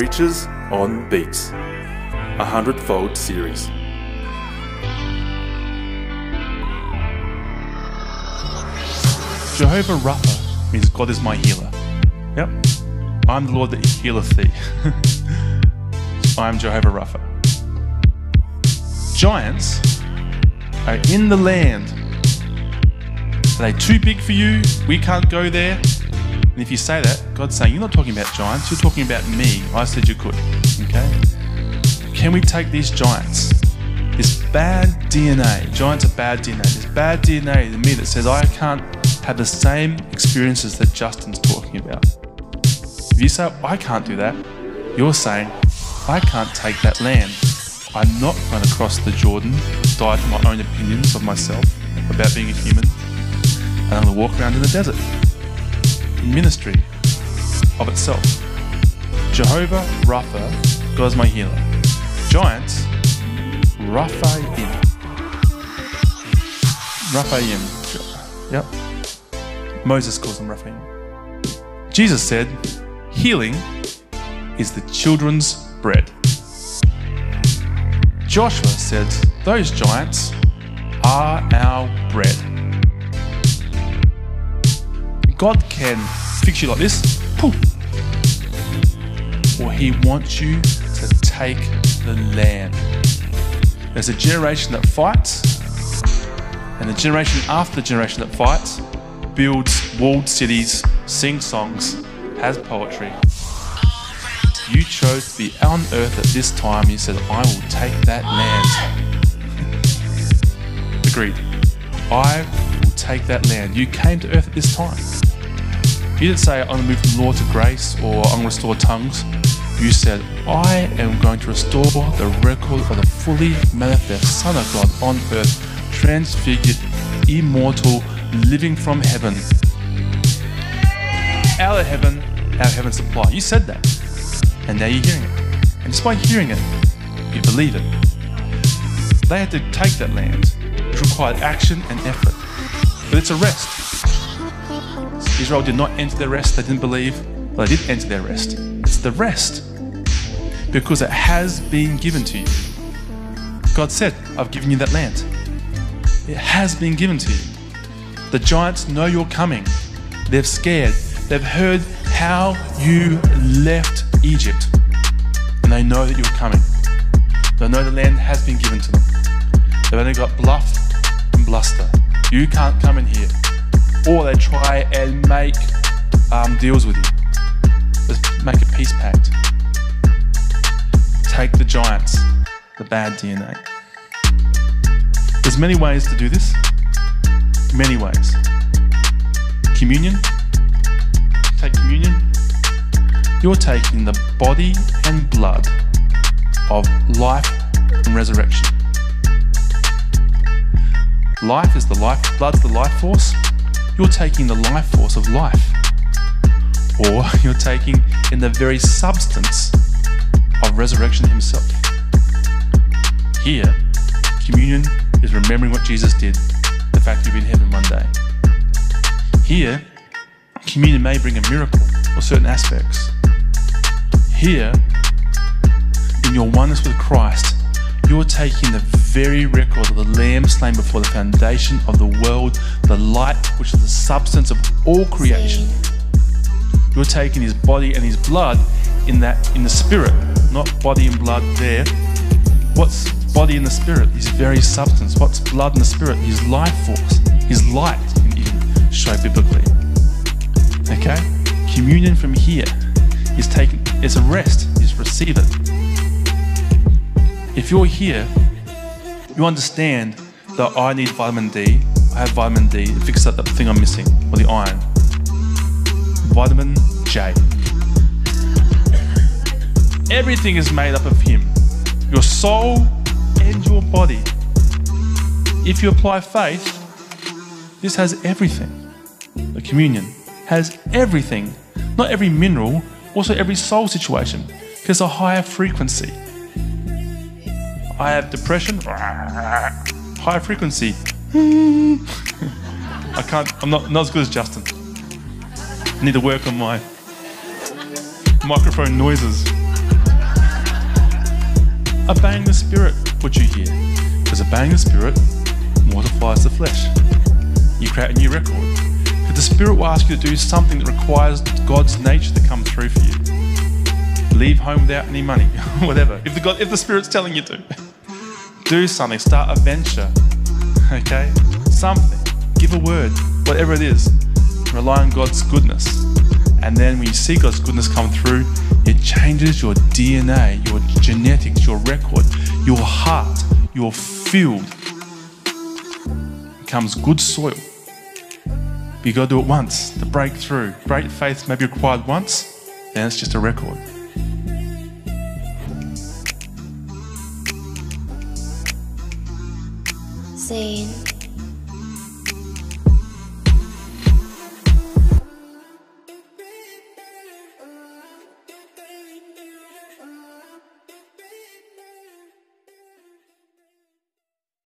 Preachers on Beats, 100-fold series. Jehovah Rapha means God is my healer. Yep, I'm the Lord that healeth thee. I'm Jehovah Rapha. Giants are in the land. Are they too big for you? We can't go there. And if you say that, God's saying, you're not talking about giants, you're talking about me. I said you could, okay? Can we take these giants, this bad DNA, giants are bad DNA, this bad DNA in me that says I can't have the same experiences that Justin's talking about. If you say, I can't do that, you're saying, I can't take that land. I'm not going to cross the Jordan, die to my own opinions of myself about being a human, and I'm going to walk around in the desert. Ministry of itself. Jehovah Rapha, God is my healer. Giants, Raphaim. Yep. Moses calls them Raphaim. Jesus said, healing is the children's bread. Joshua said, those giants are our bread. God can fix you like this, poof. Or He wants you to take the land. There's a generation that fights, and the generation after the generation that fights builds walled cities, sings songs, has poetry. You chose to be on earth at this time. You said, I will take that land. Agreed. I will take that land. You came to earth at this time. You didn't say, I'm going to move from law to grace, or I'm going to restore tongues. You said, I am going to restore the record of the fully manifest Son of God on earth, transfigured, immortal, living from heaven. Out of heaven, out of heaven's supply. You said that, and now you're hearing it. And just by hearing it, you believe it. They had to take that land, which required action and effort. But it's a rest. Israel did not enter their rest, they didn't believe, but they did enter their rest. It's the rest, because it has been given to you. God said, I've given you that land. It has been given to you. The giants know you're coming. They're scared. They've heard how you left Egypt, and they know that you're coming. They know the land has been given to them. They've only got bluff and bluster. You can't come in here. Or they try and make deals with you. Let's make a peace pact. Take the giants, the bad DNA. There's many ways to do this. Many ways. Communion. Take communion. You're taking the body and blood of life and resurrection. Life is the life, blood's the life force. You're taking the life force of life, or you're taking in the very substance of resurrection himself. Here, communion is remembering what Jesus did, the fact you'll be in heaven one day. Here, communion may bring a miracle or certain aspects. Here, in your oneness with Christ, you're taking the very record of the Lamb slain before the foundation of the world, the light which is the substance of all creation. You're taking His body and His blood in the Spirit, not body and blood there. What's body in the Spirit? His very substance. What's blood in the Spirit? His life force, His light, you can even show biblically. Okay? Communion from here is taken, it's a rest, it's receive it. If you're here, you understand that I need vitamin D, I have vitamin D, it fixes up that thing I'm missing, or the iron. Vitamin J. Everything is made up of Him, your soul and your body. If you apply faith, this has everything. The communion has everything, not every mineral, also every soul situation, because a higher frequency. I have depression, high frequency. I can't, I'm not as good as Justin. I need to work on my microphone noises. obeying the Spirit would you hear, because obeying the Spirit mortifies the flesh. You create a new record. But the Spirit will ask you to do something that requires God's nature to come through for you. Leave home without any money, whatever. If the Spirit's telling you to, do something, start a venture, okay? Something, give a word, whatever it is. Rely on God's goodness. And then when you see God's goodness come through, it changes your DNA, your genetics, your record, your heart, your field. It becomes good soil. But you've got to do it once, the breakthrough. Great faith may be required once, then it's just a record. Saying